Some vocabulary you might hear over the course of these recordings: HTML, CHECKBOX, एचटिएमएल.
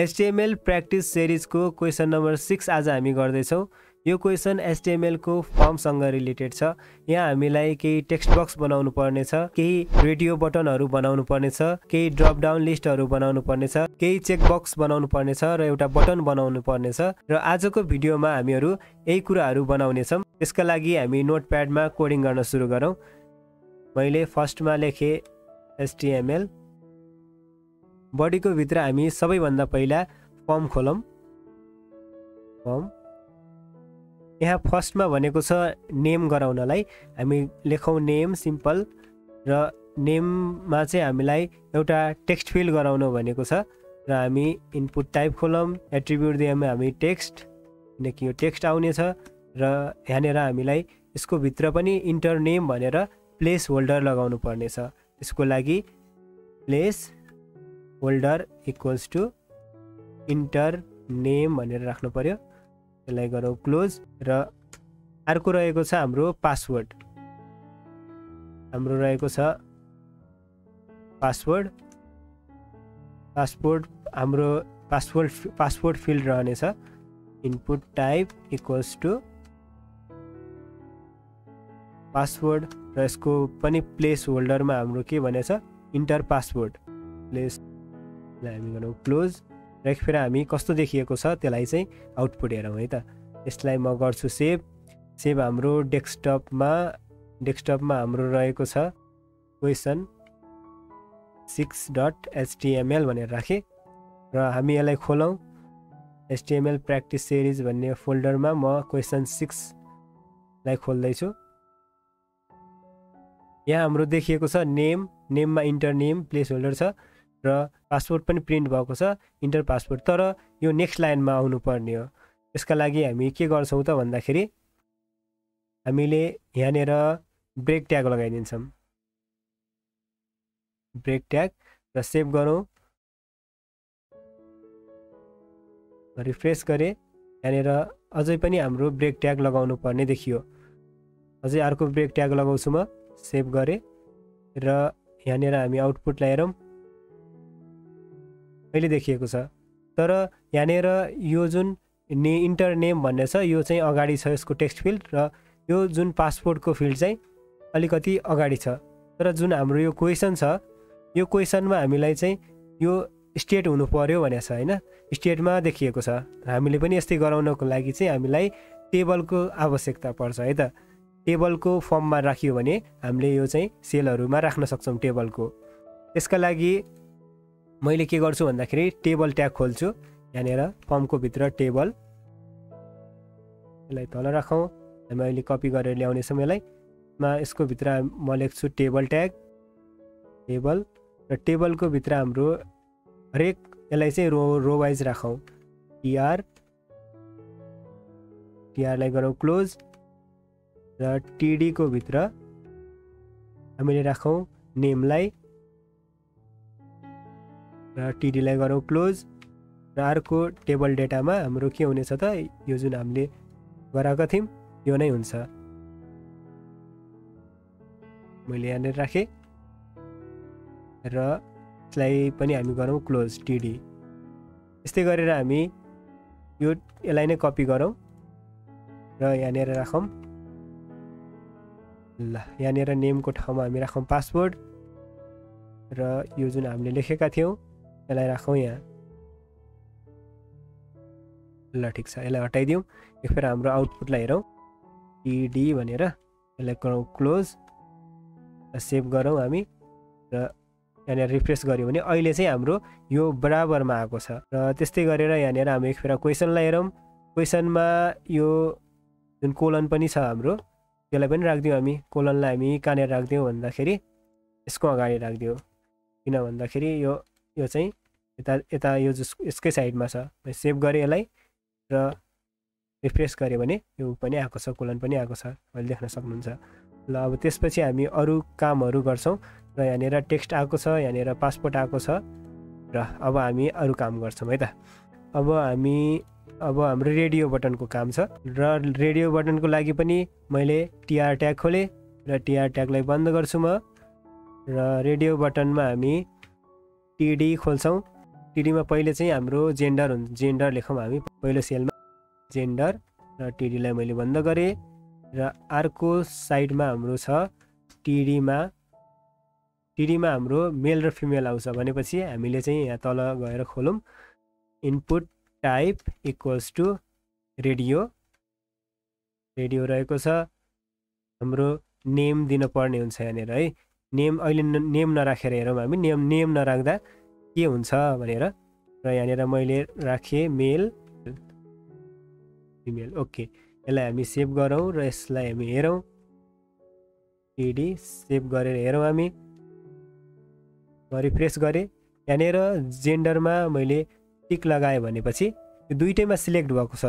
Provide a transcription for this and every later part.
एचटिएमएल practice सिरिजको question number 6 आज हामी गर्दैछौँ। यो क्वेसन एचटिएमएल को फर्मसँग रिलेटेड छ। यहाँ हामीलाई केही टेक्स्ट बक्स बनाउनु पर्ने छ, केही रेडियो बटनहरू बनाउनु पर्ने छ, केही ड्रप डाउन लिस्टहरू बनाउनु पर्ने छ, केही चेक बक्स बनाउनु पर्ने छ र एउटा बटन बनाउनु पर्ने छ। र आजको भिडियोमा हामीहरू यही कुराहरू बनाउनेछौँ। त्यसका लागि हामी नोटप्याडमा कोडिङ गर्न सुरु गरौँ। मैले फर्स्टमा लेखे एचटिएमएल, बडीको भित्र हामी सबैभन्दा पहिला फर्म खोलौँ। फर्म यहाँ फर्स्टमा भनेको छ नेम गराउनलाई, हामी लेखौँ नेम सिम्पल, र नेममा चाहिँ हामीलाई एउटा टेक्स्ट फिल गराउनु भनेको छ। र हामी इनपुट टाइप खोलौँ, एट्रिब्युट दिएमा हामी टेक्स्ट, किनकि यो टेक्स्ट आउनेछ। र यहाँनिर हामीलाई यसको भित्र पनि इन्टर नेम भनेर प्लेस होल्डर लगाउनु पर्नेछ। त्यसको लागि place holder equals to enter name भनेर राख्नु पर्यो। त्यसलाई गरौँ क्लोज। र अर्को रहेको छ हाम्रो पासवर्ड, हाम्रो रहेको छ पासवर्ड। हाम्रो पासवर्ड फिल्ड रहनेछ। Input type equals to password, र यसको पनि प्लेस होल्डरमा हाम्रो के भनेछ इन्टर पासवर्ड। प्लेसलाई हामी गरौँ क्लोज। र फेरि हामी कस्तो देखिएको छ त्यसलाई चाहिँ आउटपुट हेरौँ है त। यसलाई म गर्छु सेभ। सेभ हाम्रो डेस्कटपमा हाम्रो रहेको छ question6.html भनेर राखेँ। र हामी यसलाई खोलौँ। एचटिएमएल प्र्याक्टिस सिरिज भन्ने फोल्डरमा म question 6 लाई खोल्दैछु। यहाँ हाम्रो देखिएको छ नेम, नेममा इन्टर नेम प्लेस होल्डर छ र पासवर्ड पनि प्रिन्ट भएको छ इन्टर पासवर्ड, तर यो नेक्स्ट लाइनमा आउनुपर्ने हो। यसका लागि हामी के गर्छौँ त भन्दाखेरि हामीले यहाँनिर ब्रेक ट्याग लगाइदिन्छौँ, ब्रेक ट्याग। र सेभ गरौँ, रिफ्रेस गरेँ। यहाँनिर अझै पनि हाम्रो ब्रेक ट्याग लगाउनु पर्ने देखियो। अझै अर्को ब्रेक ट्याग लगाउँछु म। सेभ गरेँ र यहाँनिर हामी आउटपुटलाई हेरौँ, अहिले देखिएको छ। तर यहाँनिर यो जुन इन्टर नेम भन्ने छ यो चाहिँ अगाडि छ यसको टेक्स्ट फिल्ड, र यो जुन पासवर्डको फिल्ड चाहिँ अलिकति अगाडि छ। तर जुन हाम्रो यो क्वेसन छ, यो क्वेसनमा हामीलाई चाहिँ यो स्टेट हुनु पर्यो भनेको छ हैन, स्टेटमा देखिएको छ। हामीले पनि यस्तै गराउनको लागि चाहिँ हामीलाई टेबलको आवश्यकता पर्छ है त। टेबलको फर्ममा राखियो भने हामीले यो चाहिँ सेलहरूमा राख्न सक्छौँ टेबलको। त्यसका लागि मैले के गर्छु भन्दाखेरि टेबल ट्याग खोल्छु। यहाँनिर फर्मको भित्र टेबल, यसलाई तल राखौँ। हामी अहिले कपी गरेर ल्याउनेछौँ यसलाई। यसको भित्र म लेख्छु टेबल ट्याग, टेबल। र टेबलको भित्र हाम्रो हरेक यसलाई चाहिँ रो वाइज राखौँ। टिआरलाई गरौँ क्लोज। र टिडीको भित्र हामीले राखौँ नेमलाई, र टिडीलाई गरौँ क्लोज। र अर्को टेबल डेटामा हाम्रो के हुनेछ त, यो जुन हामीले गराएको थियौँ यो नै हुन्छ। मैले यहाँनिर राखेँ र यसलाई पनि हामी गरौँ क्लोज टिडी। यस्तै गरेर हामी यो यसलाई नै कपी गरौँ र यहाँनिर राखौँ। ल, यहाँनिर नेमको ठाउँमा हामी राखौँ पासवर्ड, र यो जुन हामीले लेखेका थियौँ यसलाई राखौँ यहाँ। ल ठिक छ, यसलाई हटाइदिउँ। एक फेर हाम्रो आउटपुटलाई हेरौँ, टिडी भनेर यसलाई गरौँ क्लोज। सेभ गरौँ हामी, र यहाँनिर रिफ्रेस गऱ्यौँ भने अहिले चाहिँ हाम्रो यो बराबरमा आएको छ। र त्यस्तै गरेर यहाँनिर हामी एक फेर क्वेसनलाई हेरौँ। क्वेसनमा यो जुन कोलन पनि छ हाम्रो त्यसलाई पनि राखिदिउँ हामी। कोलनलाई हामी कहाँनिर राखिदिउँ भन्दाखेरि यसको अगाडि राखिदिउँ, किन भन्दाखेरि यो चाहिँ यता यो यसकै साइडमा छ। सेभ गरेँ यसलाई र रिफ्रेस गरेँ भने यो पनि आएको छ, कोलन पनि आएको छ, अहिले देख्न सक्नुहुन्छ। ल, अब त्यसपछि हामी अरू कामहरू गर्छौँ। र यहाँनिर टेक्स्ट आएको छ, यहाँनिर पासपोर्ट आएको छ। र अब हामी अरू काम गर्छौँ है त। अब हाम्रो रेडियो बटनको काम छ। र रेडियो बटनको लागि पनि मैले टिआर ट्याग खोलेँ र टिआर ट्यागलाई बन्द गर्छु म। र रेडियो बटनमा हामी टिडी खोल्छौँ। टीडी में पैले हम जेन्डर लेखौं हमी पहिलो सेलमा जेन्डर र टीडी मैं बंद करें र अर्को साइड में हम टीडी में हम मेल र फिमेल आउँछ भनेपछि हामीले यहाँ तल गएर खोलौं input type equals to radio रहेको छ। हाम्रो नेम दिन पर्ने हुन्छ यहाँ हाई नेम अहिले नेम नराखेर हेरौं हामी नेम नराख्दा के हुन्छ भनेर र यहाँ मैले राखे मेल फिमेल ओके यसलाई हामी सेभ गरौं र यसलाई हामी हेरौं टीडी सेभ गरेर हेरौं हामी रिफ्रेश गरेँ यहाँ जेन्डर में मैले टिक लगाएँ भनेपछि दुईटैमा सिलेक्ट भएको छ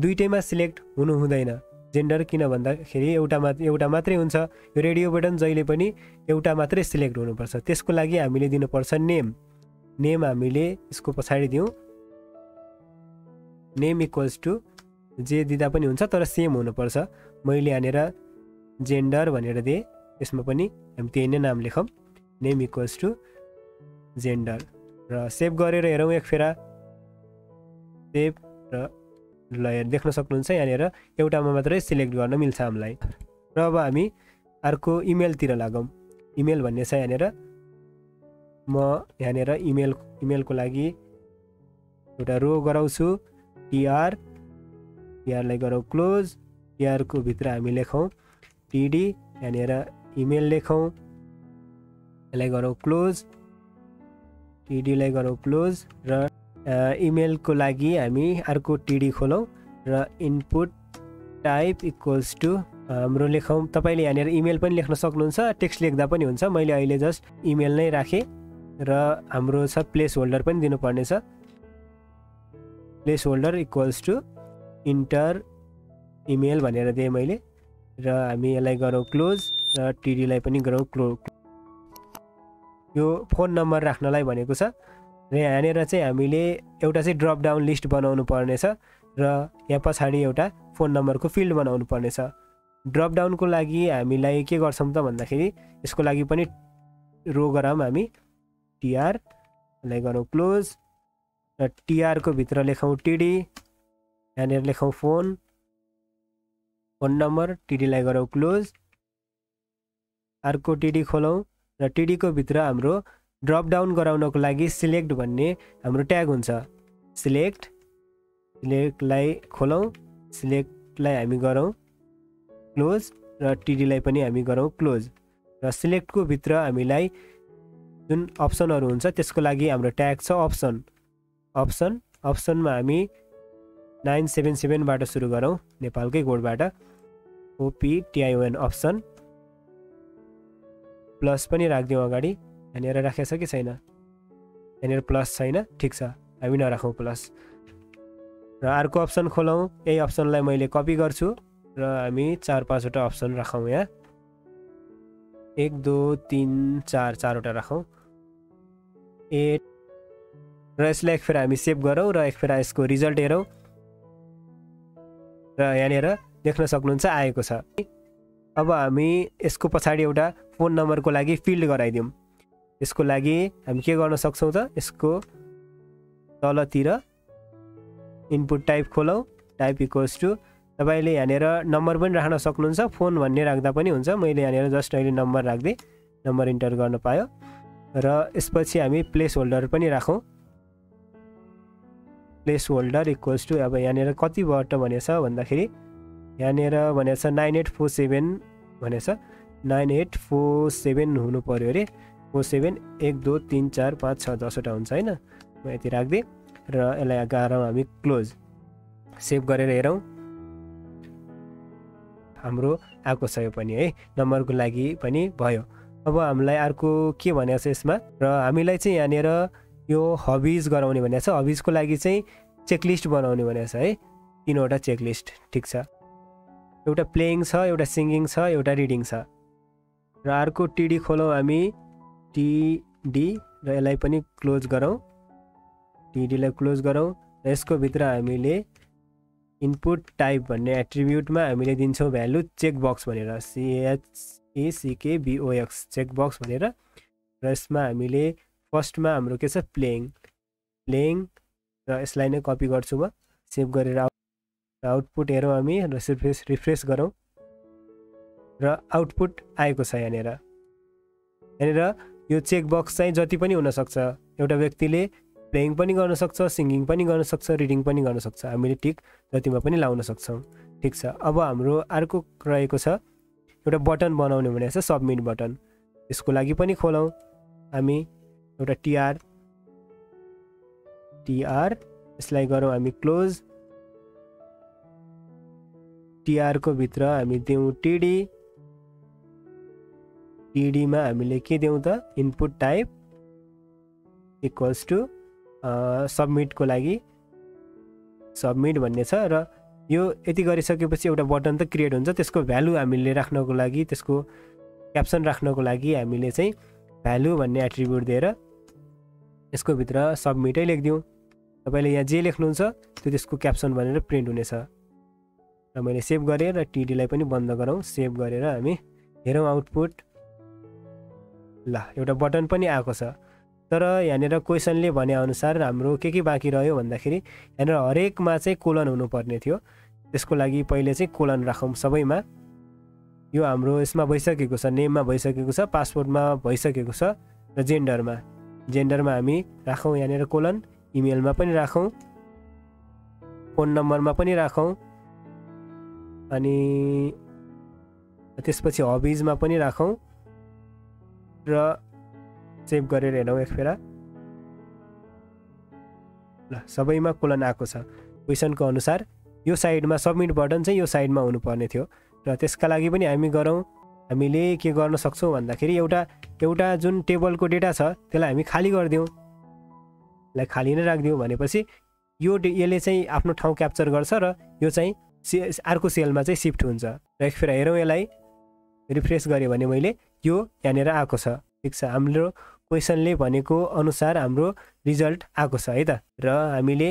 दुईटैमा सिलेक्ट हुनु हुँदैन जेन्डर किन भन्दाखेरि एउटा मात्रै हुन्छ यो रेडियो बटन जहिले पनि एउटा मात्रै सिलेक्ट हुनुपर्छ। त्यसको लागि हामीले दिनुपर्छ नेम हामीले यसको पछाडी दिउँ नेम इक्वल्स टु जे दिदा पनि हुन्छ तर सेम हुनुपर्छ। मैले यहाँ जेन्डर भनेर दिए त्यसमा पनि हामी त्यही नै नाम लेखौँ नेम इक्वल्स टू जेन्डर र सेभ गरेर हेरौँ एक फेरा सेभ र लयर देख्न सक्नुहुन्छ यहाँ एउटामा मात्रै सिलेक्ट गर्न मिल्छ हामीलाई। र अब हामी अर्को इमेलतिर लागौं इमेल भन्ने छ यहाँ म यहाँ इमेलको लागि एउटा रो गराउँछु टिआरलाई गरौँ क्लोज टिआरको भित्र हामी लेखौँ टिडी यहाँ इमेल लेखौँ यसलाई गरौँ क्लोज टिडीलाई गरौँ क्लोज र इमेल को लागि हामी अर्को टिडी खोलौं र इनपुट टाइप इक्वल्स टू हाम्रो लेखौँ। तपाईले यहाँ इमेल पनि लेख्न सक्नुहुन्छ टेक्स्ट लेख्दा पनि हुन्छ मैले अहिले जस्ट इमेल नै राखेँ र हाम्रो प्लेस होल्डर पनि दिनुपर्ने छ place holder equals to enter email भनेर दिए मैले र हामी यसलाई गरौँ क्लोज र टिडीलाई पनि गरौँ क्लोज। यो फोन नम्बर राख्नलाई भनेको छ र यहाँ चाहिँ हामीले एउटा चाहिँ ड्रप डाउन लिस्ट बनाउनु पर्ने छ र यहाँ पछाडी एउटा फोन नम्बरको फिल्ड बनाउनु पर्ने छ। ड्रप डाउनको लागि हामीलाई के गर्छौं त भन्दाखेरि यसको लागि पनि रो गरौँ हामी टिआरलाई गरौँ क्लोज र टिआरको भित्र लेखौँ टिडी यहाँ लेखौँ फोन नम्बर टिडीलाई गरौँ क्लोज अर्को टिडी खोलौँ र टिडी को भित्र हाम्रो ड्रप डाउन गराउनको लागि सिलेक्ट भन्ने हाम्रो ट्याग हुन्छ सिलेक्टलाई खोलौँ सिलेक्टलाई हामी गरौँ क्लोज र टिडीलाई पनि हामी गरौँ क्लोज र सिलेक्टको भित्र हामीलाई जुन अप्सनहरु हुन्छ त्यसको लागि हाम्रो ट्याग छ अप्सनमा हामी 977 बाट सुरु गरौँ नेपालकै कोडबाट OPTION अप्सन प्लस पनि राख्दियौँ अगाडि यहाँ राखेछ कि छैन यहाँ प्लस छैन ठिक छ हामी नराखौँ प्लस र अर्को अप्सन खोलौँ यही अप्सनलाई मैले कपी गर्छु र हामी 4-5 वटा अप्सन राखौँ यहाँ 1 2 3 4 4 वटा राखौँ 8 र यसलाई एक फेर हामी सेभ गरौँ र एक फेर यसको रिजल्ट हेरौँ र यहाँ देख्न सक्नुहुन्छ आएको छ। अब हामी यसको पछाडी एउटा फोन नंबर को लागि फिल्ड गराइदियौं यसको लागि हम के गर्न सक्छौं त यसको तलतिर इनपुट टाइप खोलौं टाइप इक्वल्स टू तपाईले यहाँ नंबर पनि राख्न सक्नुहुन्छ फोन भन्ने राख्दा पनि हुन्छ मैले यहाँ जस्ट अहिले नंबर राख्दै नंबर इन्टर गर्न पायो र यसपछि हामी प्लेस होल्डर पनि राखौं प्लेस होल्डर इक्वल्स टू अब यहाँ कति बाट भनेछ भन्दाखेरि यहाँ भनेछ 9847 भनेछ 9847 हुनु पर्यो अरे 47 1 2 3 4 5 6 10 वटा हुन्छ हैन म यति राख्दिए र यसलाई गरौँ हामी क्लोज सेभ गरेर हेरौँ हाम्रो आएको छ यो पनि है नम्बरको लागि पनि भयो। अब हामीलाई अर्को के भनेछ यसमा र हामीलाई चाहिँ यहाँ यो हबीज गराउने भनेछ हबीजको लागि चाहिँ चेकलिस्ट बनाउने भनेछ है 3 वटा चेकलिस्ट ठिक छ एउटा प्लेइङ छ एउटा सिंगिङ छ एउटा रिडिङ छ र अर्को टिडी खोलौँ हामी टिडी र यसलाई पनि क्लोज गरौँ टिडीलाई क्लोज गरौँ र यसको भित्र हामीले इनपुट टाइप भन्ने एट्रिब्युटमा हामीले दिन्छौँ भ्यालु चेकबक्स भनेर CHECKBOX चेकबक्स भनेर र यसमा हामीले फर्स्टमा हाम्रो के छ प्लेइङ प्लेइङ र यसलाई नै कपी गर्छु म सेभ गरेर आउटपुट हेरौं हामी र रिफ्रेश गरौं र आउटपुट आएको छ यनेर यनेर यो चेक बक्स चाहिँ जति पनि हुन सक्छ एउटा व्यक्तिले प्लेइङ पनि गर्न सक्छ सिंगिङ पनि गर्न सक्छ रिडिङ पनि गर्न सक्छ हामीले टिक जतिमा पनि लाउन सक्छौं ठीक छ। अब हाम्रो अर्को रहेको छ एउटा बटन बनाउने भनेको छ सबमिट बटन यसको लागि पनि खोलौं हामी एउटा टीआर यसलाई गरौं हामी क्लोज टीआर को भित्र हामी दिउँ टीडी टीडी मा हामीले के दिउँ त input type equals to submit को लागि सबमिट भन्ने छ र यो यति गरिसकेपछि एउटा बटन त क्रिएट हुन्छ त्यसको भ्यालु हामीले राख्नको लागि त्यसको क्याप्सन राख्नको लागि हामीले चाहिँ भ्यालु भन्ने एट्रिब्युट दिएर यसको भित्र सबमिटै लेख्दिउँ तपाईले यहाँ जे लेख्नुहुन्छ त्यो त्यसको क्याप्सन भनेर प्रिन्ट हुनेछ र मैले सेभ गरे र टीडी लाई पनि बन्द गरौँ सेभ गरेर हामी हेरौँ आउटपुट ल एउटा बटन पनि आएको छ तर यहाँनेर क्वेशनले भने अनुसार हाम्रो के बाँकी रह्यो भन्दाखेरि यहाँनेर हरेकमा चाहिँ कोलन हुनुपर्ने थियो त्यसको लागि पहिले चाहिँ कोलन राखौँ सबैमा यो हाम्रो यसमा भइसकेको छ नेममा भइसकेको छ पासवर्डमा भइसकेको छ र जेन्डरमा हामी राखौँ यहाँनेर कोलन इमेलमा पनि राखौँ फोन नम्बरमा पनि राखौँ अनि त्यसपछि हबीजमा पनि राखौँ र सेभ गरेर हेरौँ एक फेरा ल सबैमा कोलन आएको छ क्वेशनको अनुसार यो साइडमा सबमिट बटन चाहिँ यो साइडमा हुनुपर्ने थियो र त्यसका लागि पनि हामी गरौँ हामीले के गर्न सक्छौं भन्दाखेरि एउटा जुन टेबलको डेटा छ त्यसलाई हामी खाली गर्दियौं लाई खाली नै राख्दियौं भनेपछि यो यसले चाहिँ आफ्नो ठाउँ क्याप्चर गर्छ र यो चाहिँ अर्को सेलमा चाहिँ शिफ्ट हुन्छ र एक फेरा हेरौँ यसलाई रिफ्रेश गरे भने मैले यो यहाँनेर आएको छ ठीक छ। हाम्रो क्वेशनले भनेको अनुसार हाम्रो रिजल्ट आएको छ है त र हामीले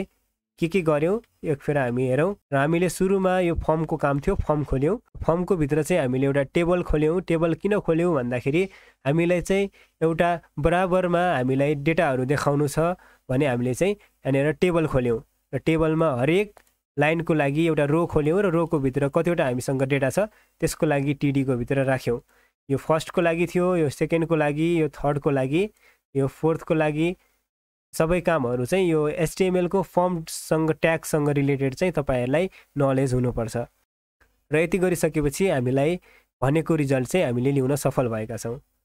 के गर्यौं एक फेर हामी हेरौं र हामीले सुरुमा यो फर्मको काम थियो फर्म खोल्यौं फर्मको भित्र चाहिँ हामीले एउटा टेबल खोल्यौं टेबल किन खोल्यौं भन्दाखेरि हामीलाई चाहिँ एउटा बराबरमा हामीलाई डेटाहरु देखाउनु छ भने हामीले चाहिँ यहाँनेर टेबल खोल्यौं र टेबलमा हरेक लाइनको लागि एउटा रो खोल्यौं र रोको भित्र कतिवटा हामीसँग डेटा छ त्यसको लागि टीडी को भित्र राख्यौं यो फर्स्ट को लागि थियो यो सेकेन्ड को लागि यो थर्ड को लागि यो फोर्थ को लागि सबै कामहरु चाहिँ यो एचटीएमएल को फर्मसँग ट्यागसँग रिलेटेड चाहिँ तपाईहरुलाई नलेज हुनुपर्छ र यति गरिसकेपछि हामीलाई भनेको रिजल्ट चाहिँ हामीले ल्याउन सफल भएका छौं।